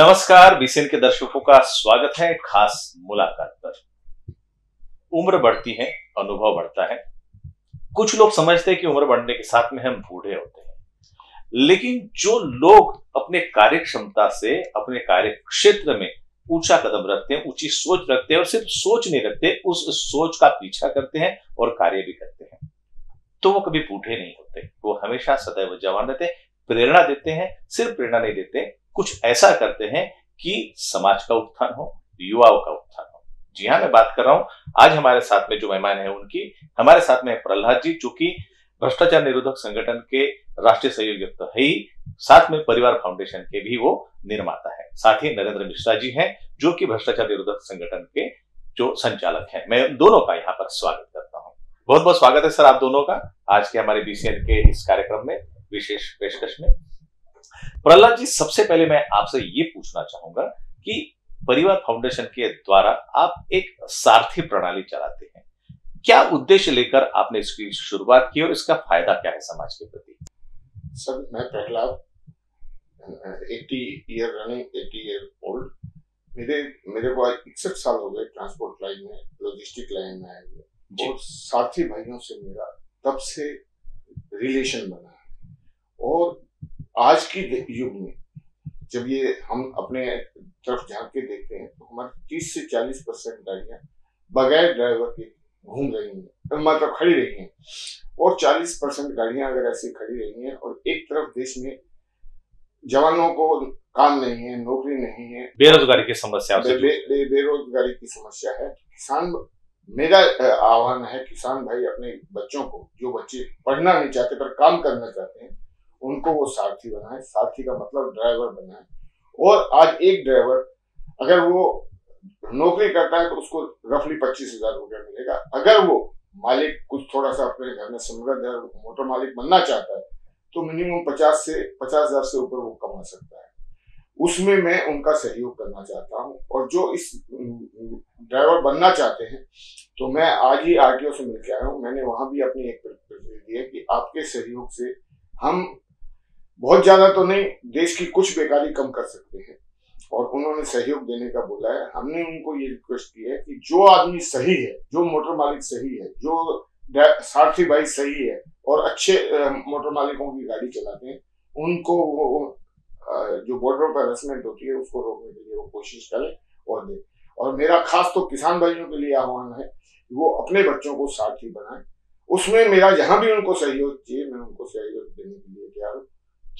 नमस्कार, बीसीएन के दर्शकों का स्वागत है खास मुलाकात पर। उम्र बढ़ती है, अनुभव बढ़ता है। कुछ लोग समझते हैं कि उम्र बढ़ने के साथ में हम बूढ़े होते हैं, लेकिन जो लोग अपने कार्य क्षमता से, अपने कार्य क्षेत्र में ऊंचा कदम रखते हैं, ऊंची सोच रखते हैं और सिर्फ सोच नहीं रखते, उस सोच का पीछा करते हैं और कार्य भी करते हैं, तो वो कभी बूढ़े नहीं होते। वो हमेशा सदैव जवान रहते हैं, प्रेरणा देते हैं। सिर्फ प्रेरणा नहीं देते, कुछ ऐसा करते हैं कि समाज का उत्थान हो, युवाओं का उत्थान हो। जी हाँ, मैं बात कर रहा हूं आज हमारे साथ में जो मेहमान हैं उनकी। हमारे साथ में प्रहलाद जी, जो कि भ्रष्टाचार निरोधक संगठन के राष्ट्रीय संयोजक तो है ही, साथ में परिवार फाउंडेशन के भी वो निर्माता है। साथ ही नरेंद्र मिश्रा जी हैं, जो कि भ्रष्टाचार निरोधक संगठन के जो संचालक हैं। मैं दोनों का यहाँ पर स्वागत करता हूँ। बहुत बहुत स्वागत है सर आप दोनों का आज के हमारे बीसीएन के इस कार्यक्रम में, विशेष पेशकश में। प्रहलाद जी, सबसे पहले मैं आपसे ये पूछना चाहूंगा कि परिवार फाउंडेशन के द्वारा आप एक सारथी प्रणाली चलाते हैं, क्या उद्देश्य लेकर आपने इसकी शुरुआत की और इसका फायदा क्या है समाज के प्रति? सर, मैं प्रहलाद, 80 ईयर ओल्ड, मेरे को 61 साल हो गए ट्रांसपोर्ट लाइन में, लॉजिस्टिक लाइन में आए हुए। और सारथी भाइयों से मेरा तब से रिलेशन बना है। और आज की युग में जब ये हम अपने तरफ झांक के देखते हैं तो हमारे 30 से 40% गाड़ियां बगैर ड्राइवर के घूम रही हैं, मतलब खड़ी रही हैं। और 40% गाड़ियां अगर ऐसी खड़ी रही हैं और एक तरफ देश में जवानों को काम नहीं है, नौकरी नहीं है, बेरोजगारी की समस्या बेरोजगारी की समस्या है। किसान, मेरा आह्वान है किसान भाई अपने बच्चों को, जो बच्चे पढ़ना नहीं चाहते पर काम करना चाहते हैं, उनको वो सारथी बनाए। सारथी का मतलब ड्राइवर बनाए। और आज एक ड्राइवर अगर वो नौकरी करता है तो उसको रफली 25,000 रुपया मिलेगा। अगर वो मालिक कुछ थोड़ा सा अपने घर में समृद्ध है, मोटर मालिक बनना चाहता है, तो मिनिमम 50,000 से ऊपर वो कमा सकता है। उसमें मैं उनका सहयोग करना चाहता हूँ। और जो इस ड्राइवर बनना चाहते हैं, तो मैं आज ही आरटीओ से मिलकर आया हूँ। मैंने वहां भी अपनी एक प्रतिक्रिया दी है कि आपके सहयोग से हम बहुत ज्यादा तो नहीं, देश की कुछ बेकारी कम कर सकते हैं। और उन्होंने सहयोग देने का बोला है। हमने उनको ये रिक्वेस्ट की है कि जो आदमी सही है, जो मोटर मालिक सही है, जो सारथी भाई सही है और अच्छे मोटर मालिकों की गाड़ी चलाते हैं, उनको जो बॉर्डर पर हेरासमेंट होती है उसको रोकने के लिए वो कोशिश करें और दे। और मेरा खास तो किसान भाइयों के लिए आह्वान है, वो अपने बच्चों को सारथी बनाए। उसमें मेरा जहां भी उनको सहयोग चाहिए, मैं उनको सहयोग देने के लिए तैयार हूँ।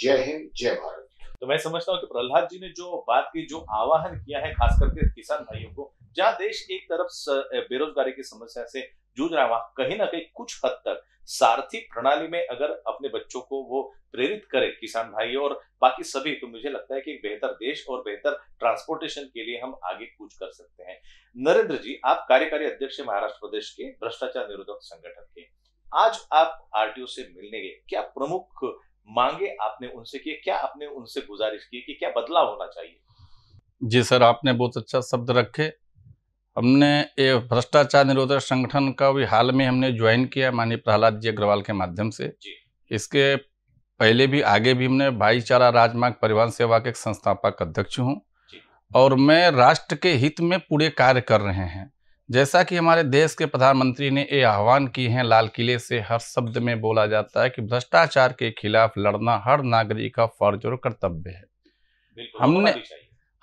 जय हिंद, जय भारत। तो मैं समझता हूँ कि प्रहलाद जी ने जो बात की, जो आह्वान किया है खास करके किसान भाइयों को, जहाँ देश एक तरफ बेरोजगारी की समस्या से जूझ रहा है, वहां कहीं ना कहीं कुछ हद तक सारथी प्रणाली में अगर अपने बच्चों को वो प्रेरित करे, किसान भाई और बाकी सभी, तो मुझे लगता है कि एक बेहतर देश और बेहतर ट्रांसपोर्टेशन के लिए हम आगे कूच कर सकते हैं। नरेंद्र जी, आप कार्यकारी अध्यक्ष महाराष्ट्र प्रदेश के भ्रष्टाचार निरोधक संगठन के। आज आप आरटीओ से मिलने गए, क्या प्रमुख मांगे आपने उनसे की, क्या आपने उनसे गुजारिश की कि क्या बदलाव होना चाहिए? जी सर, आपने बहुत अच्छा शब्द रखे। हमने भ्रष्टाचार निरोधक संगठन का भी हाल में हमने ज्वाइन किया माननीय प्रहलाद जी अग्रवाल के माध्यम से। इसके पहले भी, आगे भी हमने भाईचारा राजमार्ग परिवहन सेवा के एक संस्थापक अध्यक्ष हूँ और मैं राष्ट्र के हित में पूरे कार्य कर रहे हैं। जैसा कि हमारे देश के प्रधानमंत्री ने ये आह्वान किए हैं, लाल किले से हर शब्द में बोला जाता है कि भ्रष्टाचार के खिलाफ लड़ना हर नागरिक का फर्ज और कर्तव्य है।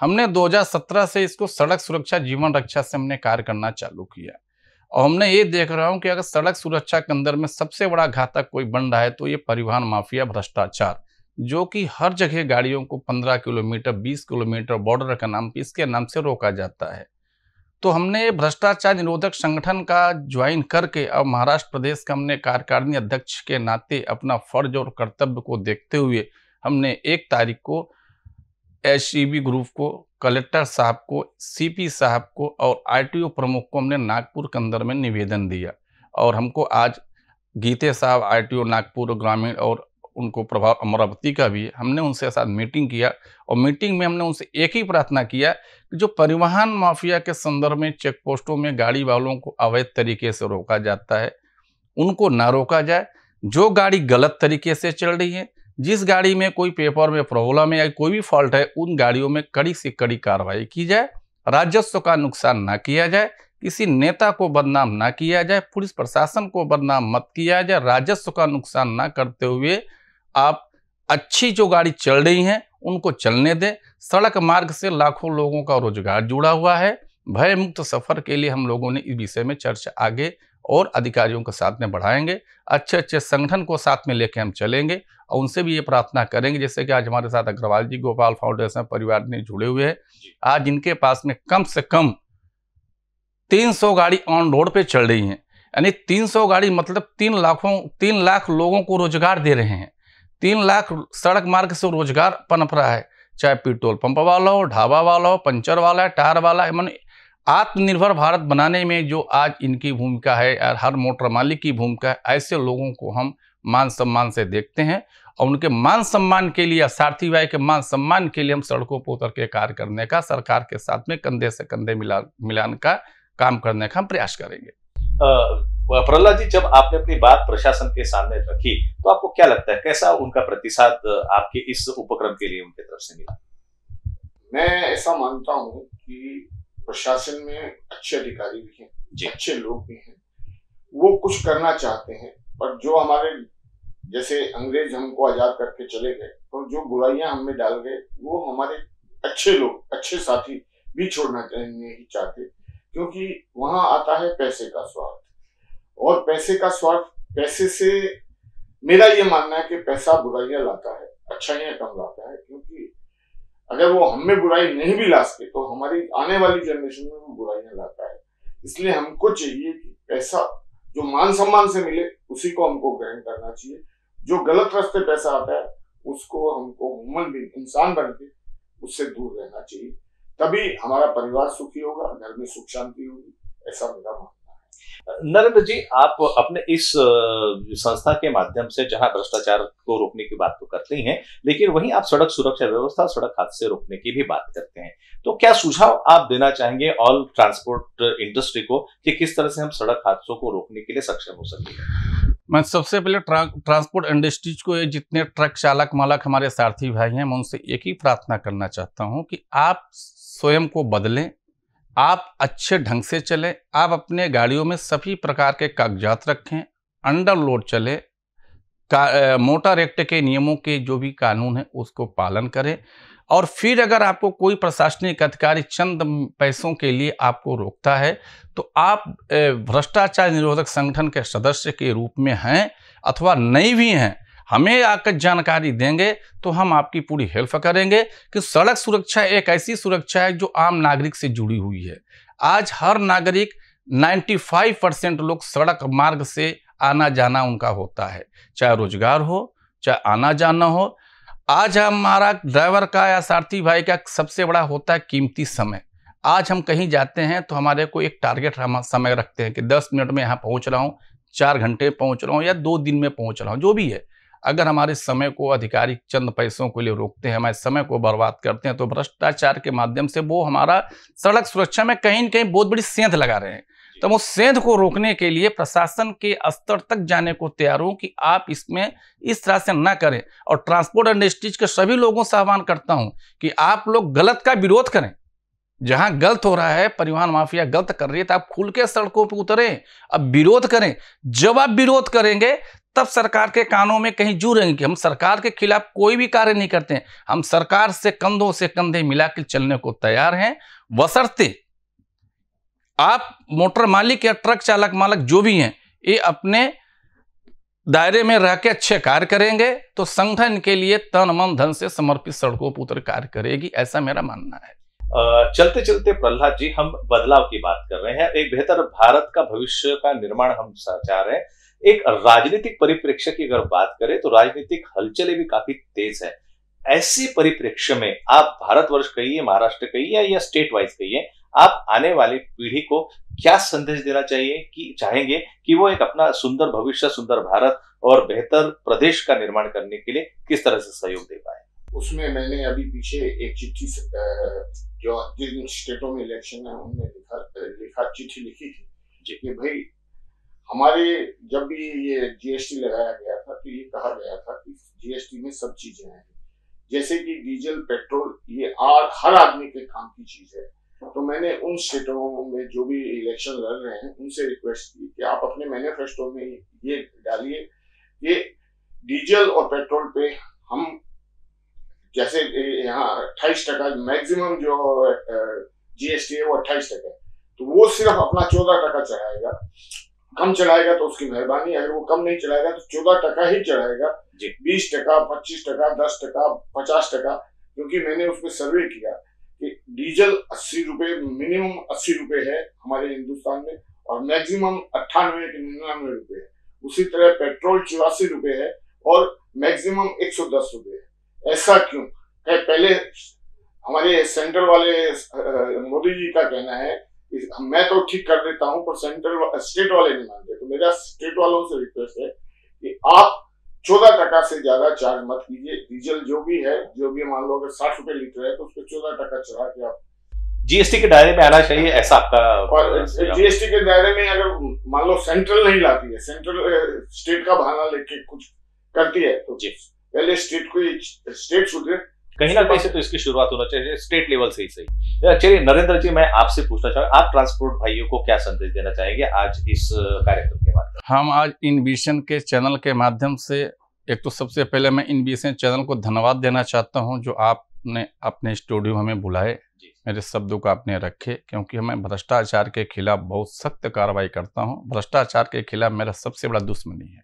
हमने 2017 से इसको सड़क सुरक्षा जीवन रक्षा से हमने कार्य करना चालू किया। और हमने ये देख रहा हूँ कि अगर सड़क सुरक्षा के अंदर में सबसे बड़ा घातक कोई बन रहा है तो ये परिवहन माफिया भ्रष्टाचार, जो कि हर जगह गाड़ियों को 15 किलोमीटर 20 किलोमीटर बॉर्डर का नाम, इसके नाम से रोका जाता है। तो हमने भ्रष्टाचार निरोधक संगठन का ज्वाइन करके अब महाराष्ट्र प्रदेश का हमने कार्यकारिणी अध्यक्ष के नाते अपना फर्ज और कर्तव्य को देखते हुए हमने 1 तारीख को एसईबी ग्रुप को, कलेक्टर साहब को, सीपी साहब को और आरटीओ प्रमुख को हमने नागपुर के अंदर में निवेदन दिया। और हमको आज गीते साहब आरटीओ नागपुर ग्रामीण और उनको प्रभाव अमरावती का भी, हमने उनसे साथ मीटिंग किया। और मीटिंग में हमने उनसे एक ही प्रार्थना किया कि जो परिवहन माफिया के संदर्भ में चेक पोस्टों में गाड़ी वालों को अवैध तरीके से रोका जाता है, उनको ना रोका जाए। जो गाड़ी गलत तरीके से चल रही है, जिस गाड़ी में कोई पेपर में प्रॉब्लम है या कोई भी फॉल्ट है, उन गाड़ियों में कड़ी से कड़ी कार्रवाई की जाए, राजस्व का नुकसान ना किया जाए, किसी नेता को बदनाम ना किया जाए, पुलिस प्रशासन को बदनाम मत किया जाए, राजस्व का नुकसान ना करते हुए आप अच्छी जो गाड़ी चल रही हैं उनको चलने दें। सड़क मार्ग से लाखों लोगों का रोजगार जुड़ा हुआ है। भय मुक्त सफ़र के लिए हम लोगों ने इस विषय में चर्चा आगे और अधिकारियों के साथ में बढ़ाएंगे। अच्छे अच्छे संगठन को साथ में लेके हम चलेंगे और उनसे भी ये प्रार्थना करेंगे, जैसे कि आज हमारे साथ अग्रवाल जी गोपाल फाउंडेशन परिवार ने जुड़े हुए हैं। आज इनके पास में कम से कम 300 गाड़ी ऑन रोड पे चल रही हैं, यानी 300 गाड़ी मतलब 3 लाख लोगों को रोजगार दे रहे हैं। 3 लाख सड़क मार्ग से रोजगार पनप रहा है, चाहे पेट्रोल पंप वाला हो, ढाबा वाला हो, पंचर वाला है, टायर वाला है। मन आत्मनिर्भर भारत बनाने में जो आज इनकी भूमिका है और हर मोटर मालिक की भूमिका है, ऐसे लोगों को हम मान सम्मान से देखते हैं और उनके मान सम्मान के लिए, सारथी भाई के मान सम्मान के लिए हम सड़कों पर उतर के कार्य करने का, सरकार के साथ में कंधे से कंधे मिलाने का काम करने का हम प्रयास करेंगे। प्रहलाद जी, जब आपने अपनी बात प्रशासन के सामने रखी तो आपको क्या लगता है कैसा उनका प्रतिसाद आपके इस उपक्रम के लिए उनके तरफ से मिला? मैं ऐसा मानता हूं कि प्रशासन में अच्छे अधिकारी भी हैं, अच्छे लोग भी हैं, वो कुछ करना चाहते हैं, पर जो हमारे जैसे अंग्रेज हमको आजाद करके चले गए और जो बुराइयां हम में डाल गए वो हमारे अच्छे लोग, अच्छे साथी भी छोड़ना नहीं चाहते, क्योंकि वहां आता है पैसे का स्वार्थ। और पैसे का स्वार्थ, पैसे से मेरा ये मानना है कि पैसा बुराइयां लाता है, अच्छाइयां कम लाता है, क्योंकि अगर वो हमें बुराई नहीं भी ला सके तो हमारी आने वाली जनरेशन में वो बुराइयां लाता है। इसलिए हमको चाहिए कि पैसा जो मान सम्मान से मिले उसी को हमको ग्रहण करना चाहिए, जो गलत रास्ते पैसा आता है उसको हमको ह्यूमन भी इंसान बन के उससे दूर रहना चाहिए, तभी हमारा परिवार सुखी होगा, घर में सुख शांति होगी, ऐसा मेरा मानना है। नरेंद्र जी, आप अपने इस संस्था के माध्यम से जहां भ्रष्टाचार को रोकने की बात तो करते ही हैं, लेकिन वहीं आप सड़क सुरक्षा व्यवस्था, सड़क हादसे रोकने की भी बात करते हैं, तो क्या सुझाव आप देना चाहेंगे ऑल ट्रांसपोर्ट इंडस्ट्री को कि किस तरह से हम सड़क हादसों को रोकने के लिए सक्षम हो सकते हैं? मैं सबसे पहले ट्रांसपोर्ट इंडस्ट्रीज को, जितने ट्रक चालक मालक हमारे सारथी भाई हैं, मैं उनसे एक ही प्रार्थना करना चाहता हूँ कि आप स्वयं को बदलें, आप अच्छे ढंग से चलें, आप अपने गाड़ियों में सभी प्रकार के कागजात रखें, अंडर लोड चलें, मोटर एक्ट के नियमों के जो भी कानून है उसको पालन करें, और फिर अगर आपको कोई प्रशासनिक अधिकारी चंद पैसों के लिए आपको रोकता है तो आप भ्रष्टाचार निरोधक संगठन के सदस्य के रूप में हैं अथवा नहीं भी हैं, हमें आकर जानकारी देंगे तो हम आपकी पूरी हेल्प करेंगे कि सड़क सुरक्षा एक ऐसी सुरक्षा है जो आम नागरिक से जुड़ी हुई है। आज हर नागरिक 95% लोग सड़क मार्ग से आना जाना उनका होता है, चाहे रोजगार हो चाहे आना जाना हो। आज हमारा ड्राइवर का या सारथी भाई का सबसे बड़ा होता है कीमती समय। आज हम कहीं जाते हैं तो हमारे को एक टारगेट हम समय रखते हैं कि 10 मिनट में यहाँ पहुँच रहा हूँ, 4 घंटे पहुँच रहा हूँ या 2 दिन में पहुँच रहा हूँ, जो भी है। अगर हमारे समय को अधिकारी चंद पैसों के लिए रोकते हैं, हमारे समय को बर्बाद करते हैं, तो भ्रष्टाचार के माध्यम से वो हमारा सड़क सुरक्षा में कहीं न कहीं बहुत बड़ी सेंध लगा रहे हैं। तो उस सेंध को रोकने के लिए प्रशासन के स्तर तक जाने को तैयार हूँ कि आप इसमें इस तरह से ना करें। और ट्रांसपोर्ट इंडस्ट्रीज के सभी लोगों से आह्वान करता हूँ कि आप लोग गलत का विरोध करें, जहां गलत हो रहा है, परिवहन माफिया गलत कर रही है, तो आप खुल के सड़कों पर उतरें, अब विरोध करें। जब आप विरोध करेंगे तब सरकार के कानों में कहीं जुड़ेंगे कि हम सरकार के खिलाफ कोई भी कार्य नहीं करते हैं, हम सरकार से कंधों से कंधे मिलाकर चलने को तैयार हैं। बशर्ते आप मोटर मालिक या ट्रक चालक मालक जो भी हैं, ये अपने दायरे में रह के अच्छे कार्य करेंगे तो संगठन के लिए तन मन धन से समर्पित सड़कों पर उतर कार्य करेगी, ऐसा मेरा मानना है। चलते चलते प्रहलाद जी, हम बदलाव की बात कर रहे हैं, एक बेहतर भारत का भविष्य का निर्माण हम चाह रहे हैं। एक राजनीतिक परिप्रेक्ष्य की अगर बात करें तो राजनीतिक हलचलें भी काफी तेज है। ऐसे परिप्रेक्ष्य में आप भारतवर्ष कहिए, महाराष्ट्र कहिए या स्टेट वाइज कहिए, आप आने वाली पीढ़ी को क्या संदेश देना चाहिए कि चाहेंगे कि वो एक अपना सुंदर भविष्य, सुंदर भारत और बेहतर प्रदेश का निर्माण करने के लिए किस तरह से सहयोग दे पाए? उसमें मैंने अभी पीछे एक चिट्ठी जो जिन स्टेटों में इलेक्शन है उनमें चिट्ठी लिखी थी कि भाई हमारे जब भी ये जीएसटी लगाया गया था तो ये कहा गया था कि जीएसटी में सब चीजें हैं, जैसे कि डीजल, पेट्रोल, ये हर आदमी के काम की चीज है। तो मैंने उन स्टेटों में जो भी इलेक्शन लड़ रहे हैं उनसे रिक्वेस्ट की कि आप अपने मैनिफेस्टो में ये डालिए कि डीजल और पेट्रोल पे हम जैसे यहाँ 28% मैक्सिमम जो जीएसटी है वो 28% है, तो वो सिर्फ अपना 14% चढ़ाएगा। कम चढ़ाएगा तो उसकी मेहरबानी, अगर वो कम नहीं चढ़ाएगा तो 14% ही चढ़ाएगा, 20%, 25%, 10%, 50%। क्योंकि मैंने उसमें सर्वे किया कि डीजल 80 रुपये, मिनिमम 80 रुपये है हमारे हिंदुस्तान में, और मैक्सिमम 98 के 99 रुपये है। उसी तरह पेट्रोल 84 रुपये है और मैक्सिमम 110 रुपये है। ऐसा क्यों? पहले हमारे सेंट्रल वाले मोदी जी का कहना है मैं तो ठीक कर देता हूं, पर स्टेट वाले नहीं मानते। तो मेरा स्टेट वालों से रिक्वेस्ट है कि आप 14% से ज्यादा चार्ज मत कीजिए। डीजल जो भी है, जो भी मान लो अगर 60 रुपए लीटर है तो उसको 14% चढ़ा के आप जीएसटी के दायरे में आना चाहिए, ऐसा आपका। और जीएसटी के दायरे में अगर मान लो सेंट्रल नहीं लाती है, सेंट्रल स्टेट का बहाना लेके कुछ करती है, तो पहले स्टेट को स्टेट सुधरे, कहीं ना कहीं से तो इसकी शुरुआत होना चाहिए, स्टेट लेवल से ही सही। चलिए नरेंद्र जी, मैं आपसे पूछना चाहूंगा, आप ट्रांसपोर्ट भाइयों को क्या संदेश देना चाहेंगे आज इस कार्यक्रम के बाद? हम आज इनविजन के चैनल के माध्यम से, एक तो सबसे पहले मैं इनविजन चैनल को धन्यवाद देना चाहता हूं जो आपने अपने स्टूडियो हमें बुलाए, मेरे शब्दों को आपने रखे, क्योंकि मैं भ्रष्टाचार के खिलाफ बहुत सख्त कार्रवाई करता हूँ। भ्रष्टाचार के खिलाफ मेरा सबसे बड़ा दुश्मनी है।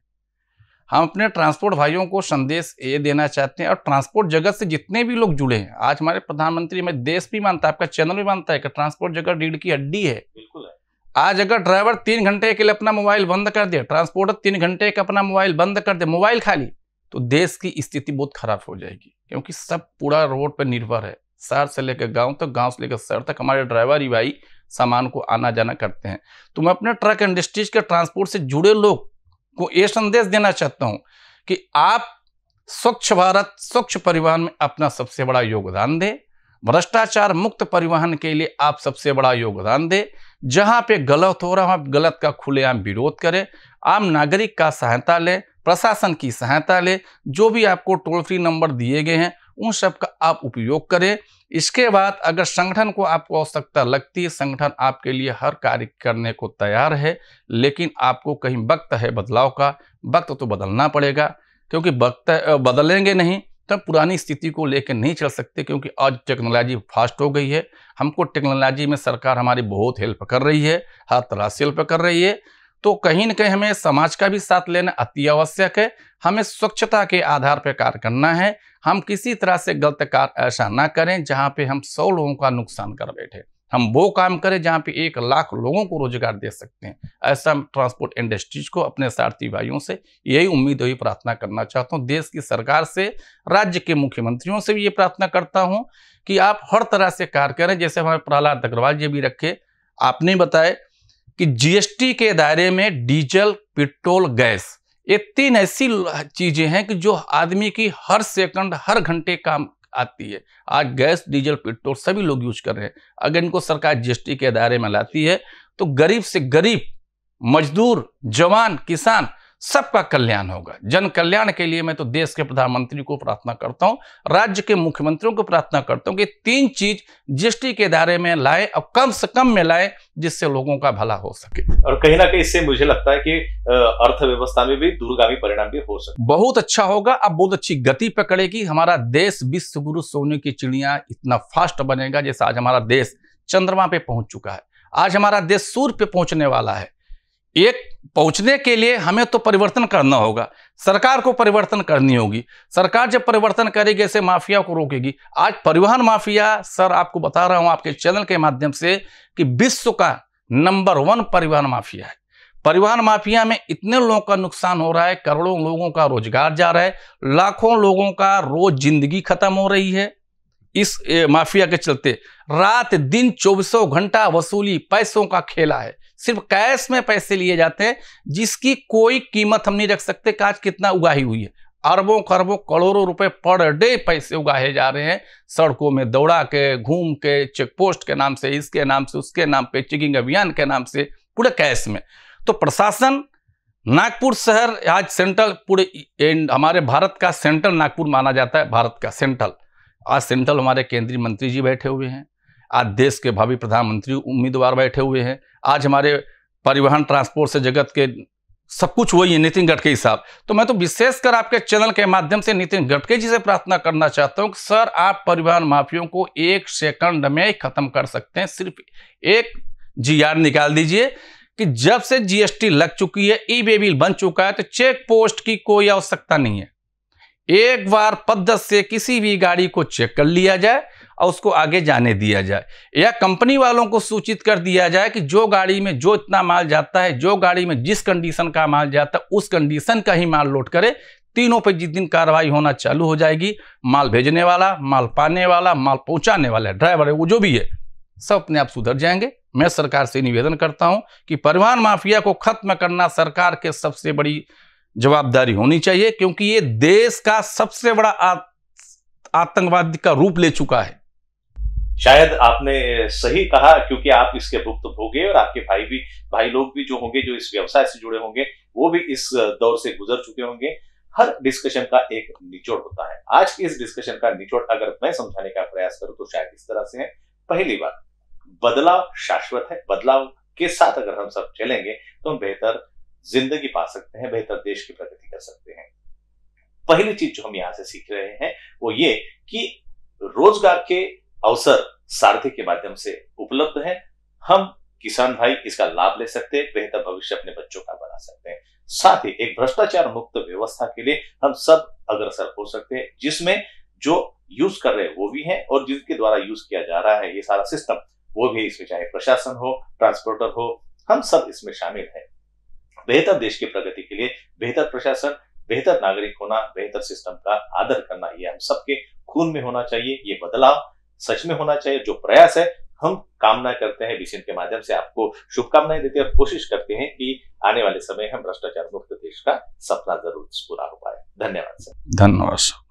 हम अपने ट्रांसपोर्ट भाइयों को संदेश ये देना चाहते हैं, और ट्रांसपोर्ट जगत से जितने भी लोग जुड़े हैं, आज हमारे प्रधानमंत्री में देश भी मानता है, आपका चैनल भी मानता है कि ट्रांसपोर्ट जगत रीढ़ की हड्डी है। बिल्कुल है। आज अगर ड्राइवर 3 घंटे के लिए अपना मोबाइल बंद कर दे, ट्रांसपोर्टर 3 घंटे का अपना मोबाइल बंद कर दे, मोबाइल खाली, तो देश की स्थिति बहुत खराब हो जाएगी, क्योंकि सब पूरा रोड पर निर्भर है। शहर से लेकर गाँव तक, गाँव से लेकर शहर तक हमारे ड्राइवर ही भाई सामान को आना जाना करते हैं। तो मैं अपने ट्रक इंडस्ट्रीज के ट्रांसपोर्ट से जुड़े लोग को ये संदेश देना चाहता हूं कि आप स्वच्छ भारत, स्वच्छ परिवहन में अपना सबसे बड़ा योगदान दें। भ्रष्टाचार मुक्त परिवहन के लिए आप सबसे बड़ा योगदान दें। जहां पे गलत हो रहा है, आप गलत का खुलेआम विरोध करें। आम नागरिक का सहायता लें, प्रशासन की सहायता लें। जो भी आपको टोल फ्री नंबर दिए गए हैं उन सब का आप उपयोग करें। इसके बाद अगर संगठन को आपको आवश्यकता लगती है, संगठन आपके लिए हर कार्य करने को तैयार है, लेकिन आपको कहीं वक्त है बदलाव का, वक्त तो बदलना पड़ेगा, क्योंकि वक्त बदलेंगे नहीं तो पुरानी स्थिति को लेकर नहीं चल सकते, क्योंकि आज टेक्नोलॉजी फास्ट हो गई है। हमको टेक्नोलॉजी में सरकार हमारी बहुत हेल्प कर रही है, हर तरह से हेल्प कर रही है। तो कहीं ना कहीं हमें समाज का भी साथ लेना अति आवश्यक है। हमें स्वच्छता के आधार पर कार्य करना है। हम किसी तरह से गलत कार्य ऐसा ना करें जहां पे हम 100 लोगों का नुकसान कर बैठे। हम वो काम करें जहां पे 1 लाख लोगों को रोजगार दे सकते हैं। ऐसा ट्रांसपोर्ट इंडस्ट्रीज को अपने सारथी भाइयों से यही उम्मीद, यही प्रार्थना करना चाहता हूं। देश की सरकार से, राज्य के मुख्यमंत्रियों से भी ये प्रार्थना करता हूं कि आप हर तरह से कार्य करें। जैसे हमारे प्रहलाद अग्रवाल जी भी रखे, आपने बताए कि जीएसटी के दायरे में डीजल, पेट्रोल, गैस, ये 3 ऐसी चीजें हैं कि जो आदमी की हर सेकंड, हर घंटे काम आती है। आज गैस, डीजल, पेट्रोल सभी लोग यूज कर रहे हैं। अगर इनको सरकार जीएसटी के दायरे में लाती है तो गरीब से गरीब, मजदूर, जवान, किसान, सबका कल्याण होगा। जन कल्याण के लिए मैं तो देश के प्रधानमंत्री को प्रार्थना करता हूं, राज्य के मुख्यमंत्रियों को प्रार्थना करता हूं कि 3 चीज जीएसटी के दायरे में लाए और कम से कम में लाए, जिससे लोगों का भला हो सके। और कहीं ना कहीं इससे मुझे लगता है कि अर्थव्यवस्था में भी दूरगामी परिणाम भी हो सकते, बहुत अच्छा होगा। अब बहुत अच्छी गति पकड़ेगी हमारा देश, विश्व गुरु सोने की चिड़िया इतना फास्ट बनेगा। जैसे आज हमारा देश चंद्रमा पे पहुंच चुका है, आज हमारा देश सूर्य पे पहुंचने वाला है। एक पहुंचने के लिए हमें तो परिवर्तन करना होगा, सरकार को परिवर्तन करनी होगी। सरकार जब परिवर्तन करेगी ऐसे माफिया को रोकेगी। आज परिवहन माफिया, सर आपको बता रहा हूं आपके चैनल के माध्यम से, कि विश्व का नंबर 1 परिवहन माफिया है। परिवहन माफिया में इतने लोगों का नुकसान हो रहा है, करोड़ों लोगों का रोजगार जा रहा है, लाखों लोगों का रोज जिंदगी खत्म हो रही है इस माफिया के चलते। रात दिन 24 घंटा वसूली, पैसों का खेला है, सिर्फ कैश में पैसे लिए जाते हैं, जिसकी कोई कीमत हम नहीं रख सकते। आज कितना उगाही हुई है, अरबों, खरबों, करोड़ों रुपए पर डे पैसे उगाहे जा रहे हैं। सड़कों में दौड़ा के, घूम के, चेकपोस्ट के नाम से, इसके नाम से, उसके नाम पे, चेकिंग अभियान के नाम से, पूरे कैश में। तो प्रशासन नागपुर शहर आज सेंट्रल पूरे हमारे भारत का सेंट्रल नागपुर माना जाता है, भारत का सेंट्रल। आज सेंट्रल हमारे केंद्रीय मंत्री जी बैठे हुए हैं, आज देश के भावी प्रधानमंत्री उम्मीदवार बैठे हुए हैं, आज हमारे परिवहन ट्रांसपोर्ट से जगत के सब कुछ वही है नितिन गडकरी साहब। तो मैं तो विशेषकर आपके चैनल के माध्यम से नितिन गडकरी जी से प्रार्थना करना चाहता हूं कि सर आप परिवहन माफियों को एक सेकंड में खत्म कर सकते हैं। सिर्फ एक जीआर निकाल दीजिए कि जब से जीएसटी लग चुकी है, ई वे बिल बन चुका है, तो चेक पोस्ट की कोई आवश्यकता नहीं है। एक बार पद्धत से किसी भी गाड़ी को चेक कर लिया जाए और उसको आगे जाने दिया जाए, या कंपनी वालों को सूचित कर दिया जाए कि जो गाड़ी में जो इतना माल जाता है, जो गाड़ी में जिस कंडीशन का माल जाता है, उस कंडीशन का ही माल लोड करे। तीनों पर जिस दिन कार्रवाई होना चालू हो जाएगी, माल भेजने वाला, माल पाने वाला, माल पहुंचाने वाला ड्राइवर है, वो जो भी है, सब अपने आप सुधर जाएंगे। मैं सरकार से निवेदन करता हूं कि परिवहन माफिया को खत्म करना सरकार के सबसे बड़ी जवाबदारी होनी चाहिए, क्योंकि ये देश का सबसे बड़ा आतंकवाद का रूप ले चुका है। शायद आपने सही कहा, क्योंकि आप इसके भुक्तभोगी और आपके भाई लोग भी जो होंगे, जो इस व्यवसाय से जुड़े होंगे, वो भी इस दौर से गुजर चुके होंगे। हर डिस्कशन का एक निचोड़ होता है। आज के इस डिस्कशन का निचोड़ अगर मैं समझाने का प्रयास करूं तो शायद इस तरह से है। पहली बात, बदलाव शाश्वत है। बदलाव के साथ अगर हम सब चलेंगे तो हम बेहतर जिंदगी पा सकते हैं, बेहतर देश की प्रगति कर सकते हैं। पहली चीज जो हम यहां से सीख रहे हैं वो ये कि रोजगार के अवसर सारथी के माध्यम से उपलब्ध हैं। हम किसान भाई इसका लाभ ले सकते हैं, बेहतर भविष्य अपने बच्चों का बना सकते हैं। साथ ही एक भ्रष्टाचार मुक्त व्यवस्था के लिए हम सब अग्रसर हो सकते हैं, जिसमें जो यूज कर रहे हैं वो भी हैं और जिनके द्वारा यूज किया जा रहा है ये सारा सिस्टम वो भी, इसमें चाहे प्रशासन हो, ट्रांसपोर्टर हो, हम सब इसमें शामिल हैं। बेहतर देश की प्रगति के लिए बेहतर प्रशासन, बेहतर नागरिक होना, बेहतर सिस्टम का आदर करना, ये हम सबके खून में होना चाहिए। ये बदलाव सच में होना चाहिए। जो प्रयास है हम कामना करते हैं, BCN के माध्यम से आपको शुभकामनाएं देते हैं और कोशिश करते हैं कि आने वाले समय हम भ्रष्टाचार मुक्त देश का सपना जरूर पूरा हो पाए। धन्यवाद सर। धन्यवाद।